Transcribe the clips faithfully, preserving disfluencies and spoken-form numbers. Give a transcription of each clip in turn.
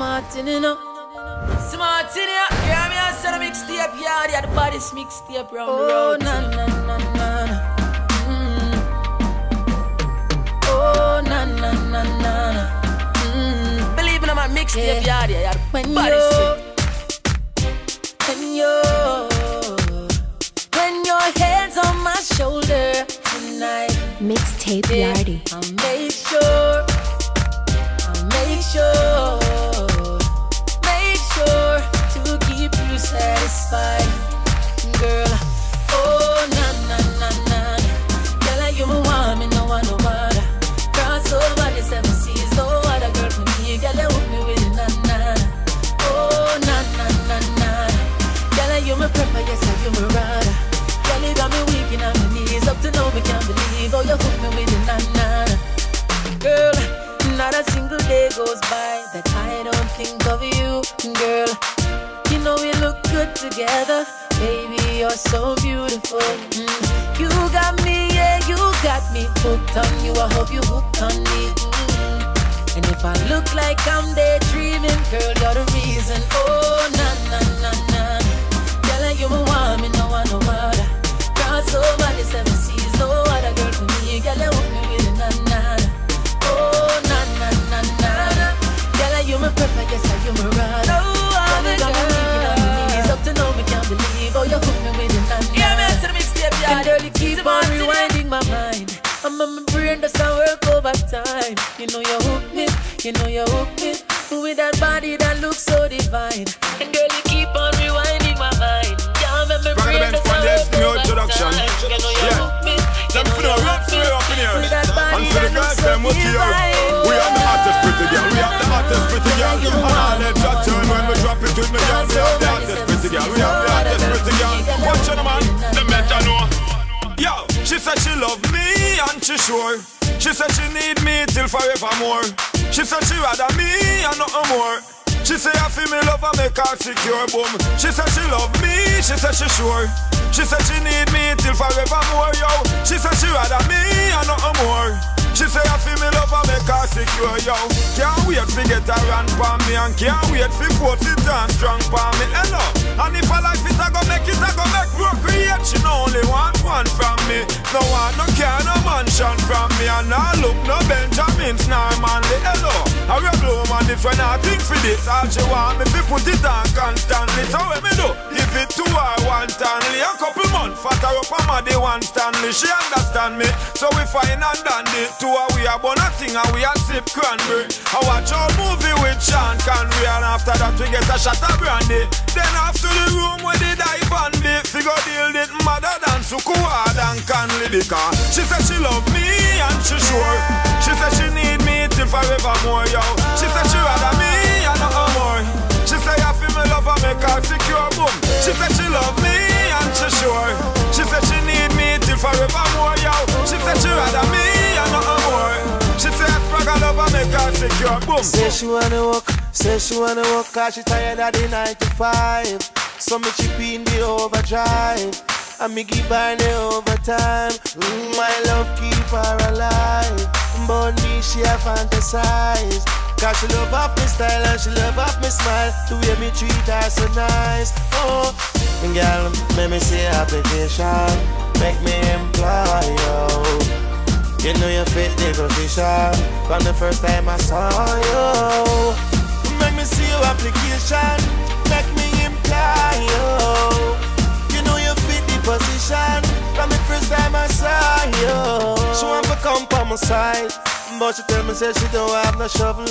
smart in you know. Smart in ya. Yeah, me I said a mixtape yardy and the baddest mixtape round the road. Oh, na na na na na. Mm. Oh, na na na na na. Mm. Believe in my mixtape yardy, yeah, the baddest shit. When you, when your head's on my shoulder tonight. Mixtape yardy. I made sure. Make sure, make sure to keep you satisfied, girl. Oh, na na na na, girl, like you my one, me no one no other. Cross over the seven seas, no other girl for me. Girl, they hook me with na na. Oh, na na na na, girl, like you my prepper, yes, like you my rider. Girl, you got me weak and on my knees, up to now we can't believe. Oh, you hook me with na na, girl. Not a single day goes by that I don't think of you, girl. You know we look good together, baby, you're so beautiful. Mm. You got me, yeah, you got me hooked on you, I hope you hooked on me. Mm. And if I look like I'm daydreaming, girl, you're the reason. Oh, na na na na, girl, like you my one, me no one no other. Cross over the seven seas, no other girl for me, girl, you hook me with a na na. Oh, na na na na, girl, you my prepper, yes, I you my rider. Oh, I'm the girl. It's up to now, we can't believe. Oh, you hook me with the na na. Yeah, man, so the mixtape yardy. And girl, you keep on rewinding my mind. I'm on my brain, that's how I work over time. You know you hook me, you know you hook me with that body that looks so divine. And girl, you keep on rewinding my mind. Yeah, I'm on my brain, that's how I work over time. You know you hook me, you know you hook me with that body that looks so divine. We are the hottest pretty girl, we are the hottest pretty girl. And all them chat turn when we drop it with me girl. We are the hottest pretty girl, we are the hottest pretty girl. Watch on the man, the better know. Yo, she said she love me and she sure. She said she need me till forevermore. She said she rather me and nothing more. She say I feel me love and make her secure, boom. She said she love me, she said she sure. She said she need me till forevermore, yo. She said she rather me and nothing more. She say I feel me love and make her secure, yo. Can't wait to get her run pon me, and can't wait to force it down strong pon me. Hello, and if I like it, I go make it, I go make work create. She no only want one from me, no one, no care, no mansion from me, and I look no Benjamins, nor manly. Hello, I will blow man if when I think for this, all she want me to put it on constantly. So when me do, give it to her one Stanley, a couple months, fatter up on my day one Stanley. She understand me, so we fine and dandy. To her we are born a thing and we are sip cranberry. I watch our movie with Sean Connery, and after that we get a shot of brandy. Then after the room where they dive on the figure deal it mother than Sukuad and Conley because she said she love me and she sure. She said she need me till forevermore, yo. She said she rather me and not more. She said I feel my love and make her secure, boom. She said she love me and she sure. She said she need me till forevermore, yo. She said she rather me. She say I struggle over make her secure, boom. Say she wanna walk, say she wanna walk, cause she tired of the nine to five. So me chip in the overdrive, and me give her the overtime. Mm, my love keep her alive, but me she a fantasize. Cause she love off me style and she love off me smile, the way me treat her so nice. Oh, girl, make me see application, make me employ you. You know you fit the condition from the first time I saw you. Make me see your application, make me imply you. You know you fit the position from the first time I saw you. She want to come from my side, but she tell me say she don't have no shovel.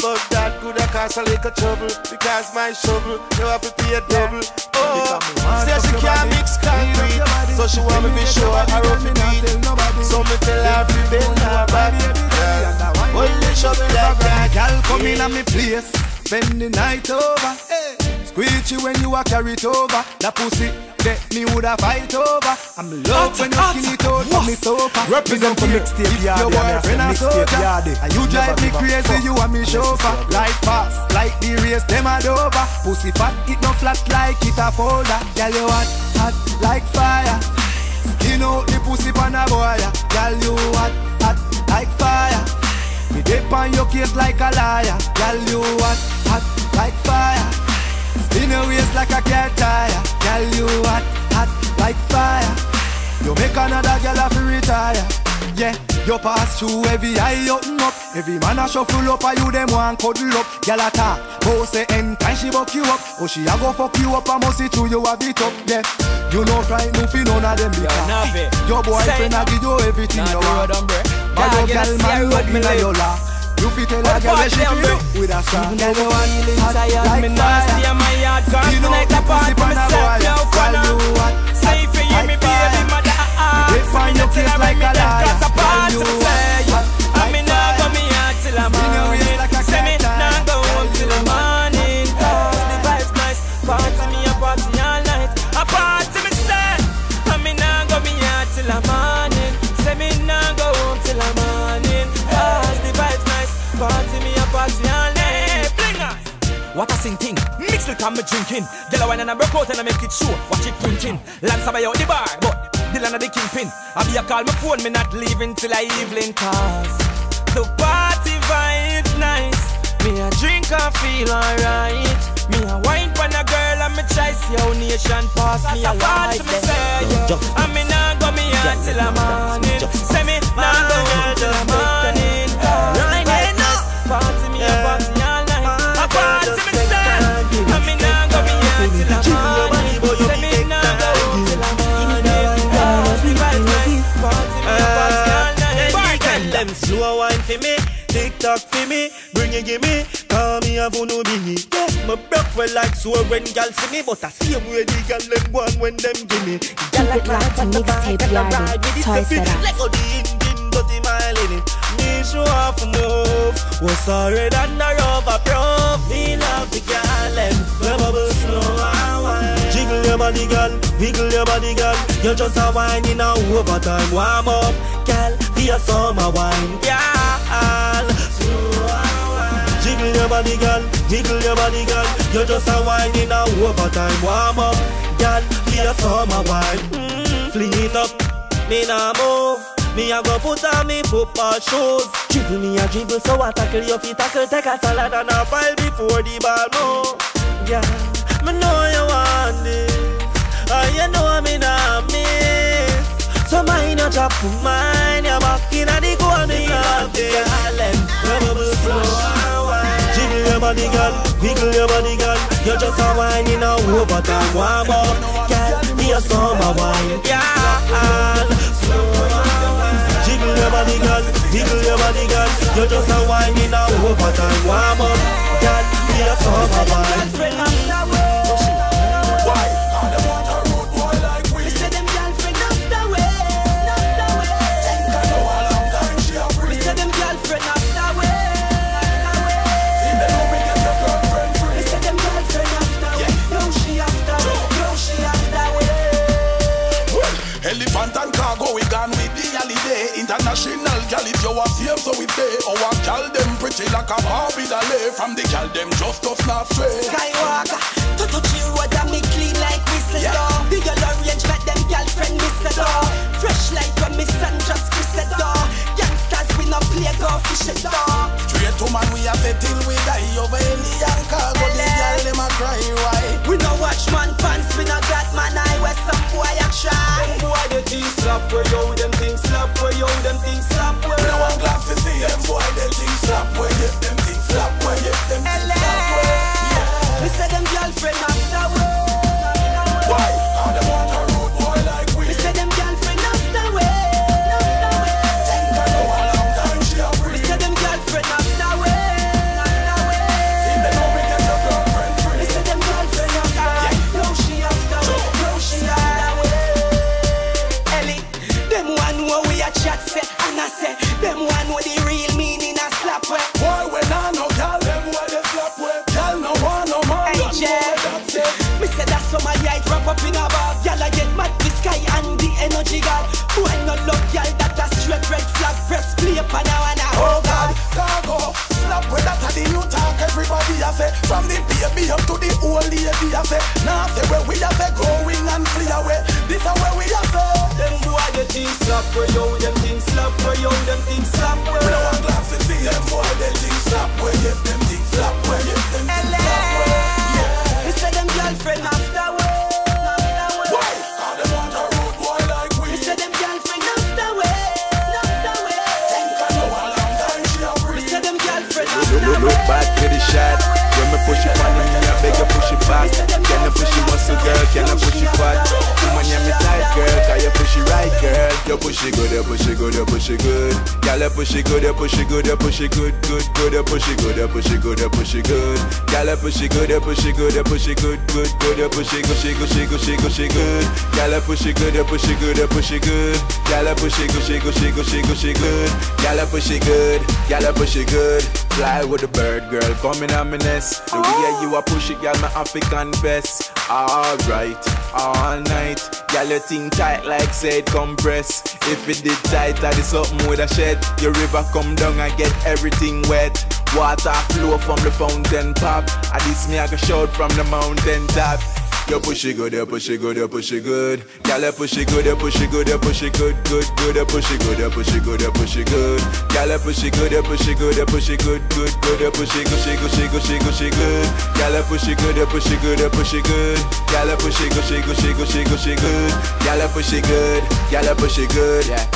But that could have caused a little trouble, because my shovel, you have to pay a double. Oh, say she can't mix concrete, so she want me to show her how rough it is. So me tell her to bend her back, girl. Well, you shovel like that. Girl, come in at me place, spend the night over. Squeeze you when you are carried over. That pussy, that me would have fight over. I'm love when you skinny toad on me sofa. Represent for Mixtape Yardy, your boyfriend a soldier. And you drive me crazy, you and me chauffeur. Like fast, like the race, them a dover. Pussy fat, it no flat like it a folder. Girl, you hot, hot like fire. Skin out the pussy pan a boy. Girl, you hot, hot like fire. Dip on your case like a liar. Girl, you hot, hot like fire. Spin your waist like a car tire. Girl, you hot, hot like fire. You make another girl have to retire. Yeah, you pass through every eye open up. Every man a shuffle up, and you them one cuddle up. Girl a talk, oh say end time she buck you up. Oh she a go fuck you up, I must see through you have it up. Yeah, you know try nothing none of them because your boyfriend a give you everything you want. But your girl man love me like your laugh. You fi tell a girl she fi do with a song. Even though one lives I had me nasty and my heart gone. Tonight I party myself now for now. Say if you hear me baby mother I ask. Me not tell her make me dead cause I party myself. I'm in love with me heart till I'm morning. Say me not go home till the morning. Cause the vibe's nice. Party me a party all night. I party myself. I'm in love with me heart till the morning. Say me not go home till the morning. Cause the vibe's nice. Party me a party all night. Bling us. What a sing thing. Mix it come me drinking. Get a wine and I broke out and I make it sure. Watch it printing. Lamps about out the bar. But the land of the kingpin. I be a call my phone. Me not leaving till I evening. Cause the party vibe's nice. Me a drink and feel alright. Me a wine pan a girl and me try see how nation pass me a light. And me nah go me out till the morning. Say me nah go girl till the morning. Right here now. Party me a party all night. A party me style. And me nah go me out till the morning. Say me nah go out till the morning. Party vibe's nice. Party me a party all night. Bartend them slow wine for me. Tick-tock for me, bring it give me. Call me a vono bingy. My breath well like swear when y'all see me. But I see them where the y'all them one when them give me. Keep it locked to Mixtape Yardy, toy setup. Let go the engine, dirty mile in it. Me show off move. Was sorry that I rub a prop. Me love the y'all them. The bubble slow and wine. Jiggle your body girl, wiggle your body girl. You're just a wine in a overtime. Warm up, girl, be a summer wine, yeah. Jiggle your body, girl. Jiggle your body, girl. You're just a wine in a overtime. Warm up, girl. Here's summer wine. Mm-hmm. Fling it up. Me nah move. Me a go put on me football shoes. Dribble me a dribble, so I tackle your feet. Tackle, take a salad and a file before the ball move. Yeah, me know you want this. Oh, you know me nah miss. So mine a drop to mine. You're back in a the goal. Me love the island. Jiggle your body, girl. Wiggle your body, girl. You're just a wine in a overtime. Warm up, girl. Be a summer wine, girl. Jiggle your body, girl. Wiggle your body, girl. You're just a wine in a overtime. Warm up, girl. Be a summer wine. Why? I don't want a rude boy like we. We say them girlfriend off the way, off the way. Think I know a long time she a free. We say them girlfriend off the way. Elephant and cargo, we gone with the holiday. International gal, if you are here, so we stay. Our gal them pretty like a Barbie doll. From the gal them just off laugh straight. Skywalker, to to chill with them, me clean like whistle yeah. Door. The yellow orange make them girlfriend miss the door. Fresh like when me sun just kiss the door. Youngsters we no play go fish the door. Straight to man we have it till we die. Over alien cargo, the gal them a cry why. We no watch man pants, we no got man eye. Where some boy a try. The things slap where you them things slap where you them things slap where you. No one glad to see them boy them things slap where you them things slap where you them things slap where you. We say them girlfriend after way. Why? All them want a rude boy like we. We say them girlfriend after way, after way. Think I know a long time she a free. We say them girlfriend after way, after way. If they know we get your girlfriend free. We say them girlfriend after way. No she after way, no she after way. Them one where we a chat say, and I say, them one with the real meaning a slap way. Boy, when I no girl, them where they slap way. Girl, no one, no man, no say. Me say that's for my eye drop up in a bag. Y'all I get mad the sky and the energy god. Who I no love y'all, that a straight red flag. Press play upon now and I oh god. Cargo, slap way, that a the new talk. Everybody a say, from the baby up to the old lady a say. Now say where we a say, growing and flee away. This a where we a say. Them boy the things slap where yo, them things slap where yo, them things slap where. We don't want glass to see them boy Look back to the shot. When me push it on, can I beg you push it back? Can I push it once a girl? Can I push it back? Come on, yeah, me tight girl, can you push it right girl? You push it good, you push it good, you push it good. Girl, you push it good, you push it good, you push it good, good, good. You push it good, you push it good, you push it good. Girl, you push it good, you push it good, you push it good, good, good. You push it, push it, push it, push it, push it good. Girl, you push it good, you push it good, you push it good. Girl, you push it, push it, push it, push it, push it good. Girl, you push it good, girl, you push it good. Fly with the bird, girl, coming on my nest. The way you a push it, girl, my African best. Alright, all night. Girl, your thing tight like said compress. If it did tight, that is something with a shed. Your river come down and get everything wet. Water flow from the fountain pop. At this me I can shout from the mountain top. You push it good, you push it good, you push it good. Girl, you push it good, you push it good, you push it good, good, good. You push it good, you push it good, you push it good. Girl, you push it good, you push it good, you push it good, good, good. You push it, push it, push it, push it, push it good. Girl, you push it good, you push it good, you push it good. Girl, you push it, push it, push it, push it, push it good. Girl, you push it good, girl, you push it good. Yeah.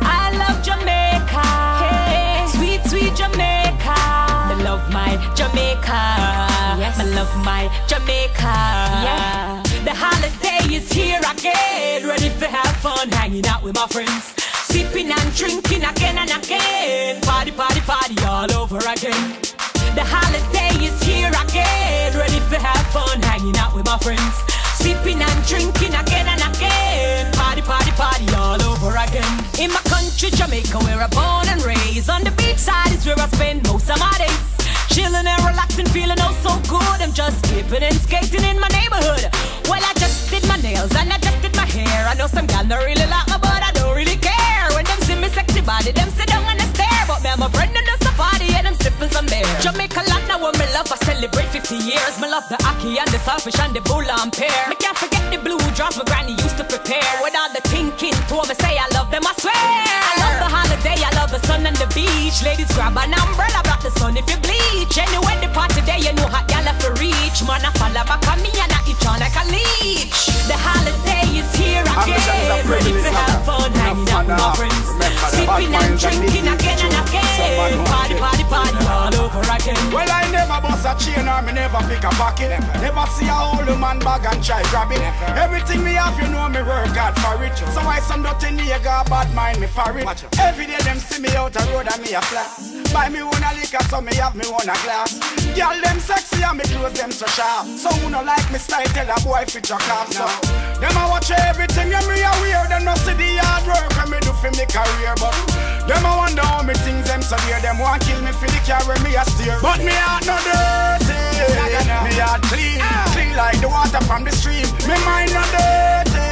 I love Jamaica, hey, sweet, sweet Jamaica. I love my Jamaica. Yes. I love my Jamaica. Yeah. The holiday is here again. Ready to have fun, hanging out with my friends, sipping and drinking again and again. Party, party, party all over again. The holiday is here again. Ready to have fun, hanging out with my friends, sipping and drinking again and again. Party, party, party all over again. In my country, Jamaica, where I'm born and raised, on the beach side is where I spend most of my days. Chilling and relaxing, feeling oh so good. I'm just skipping and skating in my neighborhood. Well, I just did my nails and I just did my hair. I know some gal don't really like me, but I don't really care. When them see me sexy body, them sit down and they stare. But me and my friend and the party and I'm sipping some beer. Jamaica land now where me love, I celebrate fifty years. Me love the ackee and the selfish and the bulla and pear. Me can't forget the blue drops my granny used to prepare. With all the thinking to me say I love them, I swear. I love the holiday, I love the sun and the beach. Ladies grab an umbrella, block the sun if you bleed. Anyway, the party day, you know how y'all have to reach. Man, I follow back on me and I eat on like a leech. The holiday is here again. Ready to have fun, hanging out with my friends, sipping and drinking again and again. Party, party, party all over again. Well, I never bust a chain or me never pick a pocket. Never see a old man bag and try grab it. Everything me have, you know me work hard for it. So why some dirty nigga bad mind me for it? Every day them see me out the road and me a flat. Buy me one a liquor, so me have me one a glass. Girl them sexy and me clothes them so sharp. So who no like me style tell a boy fit your calf. So them I watch everything and me a wear. Them no see the hard work and me do for me career. But them I wonder how me things them so dear. Them want kill me for the car where me a steer. But me heart no dirty, me heart clean, clean like the water from the stream. Me mind no dirty,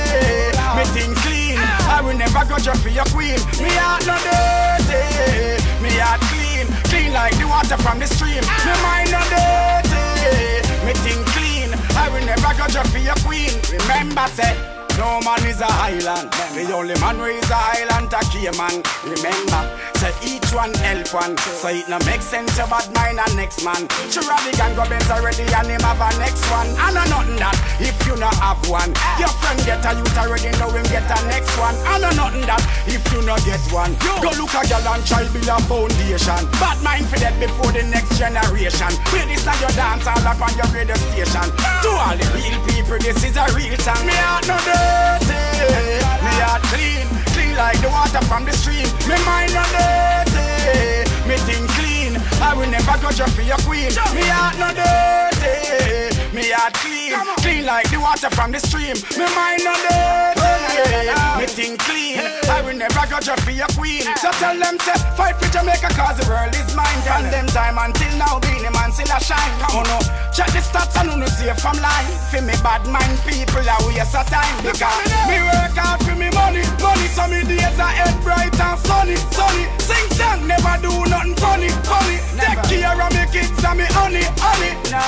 me thing clean. I will never go jump for your queen. Me heart no dirty, me heart clean, clean like the water from the stream. Me mind no dirty, me think clean. I will never go just be a queen. Remember say, no man is a island. The only man who is a island a key man. Remember, say each one help one. So it no make sense about mine and next man. Sure the gang go bent already and him have a next one. And a nothing that if you no have one. Your friend get a youth already know him get a next one. And a nothing that if you no get one. Go look a girl and try build a foundation. Bad mind for that before the next generation. Play this at your dance all up on your radio station. To all the real people this is a real song. Me heart no dirty, me heart clean, clean like the water from the stream. Me mind no dirty, me think clean. I will never go just for your queen. Me heart no dirty, me heart clean, clean like the water from the stream. Me mind no dirty, me think clean. I will never go just for your queen. So tell them to fight for Jamaica cause the world is mine. From them time until now being a man still a shine. Come on up, check the stats and you see from line. For me bad mind people are waste of time. Because me work out for me money, money. So me days are head bright and sunny, sunny. Sing song, never do nothing funny, funny. Take care of me kids and me honey, honey. No,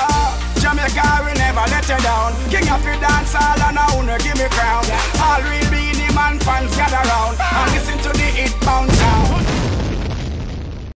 Jamaica will never let you down. King of the dance hall and I wanna give me crown. All real beanie man fans gather round and listen to the hit bounce sound.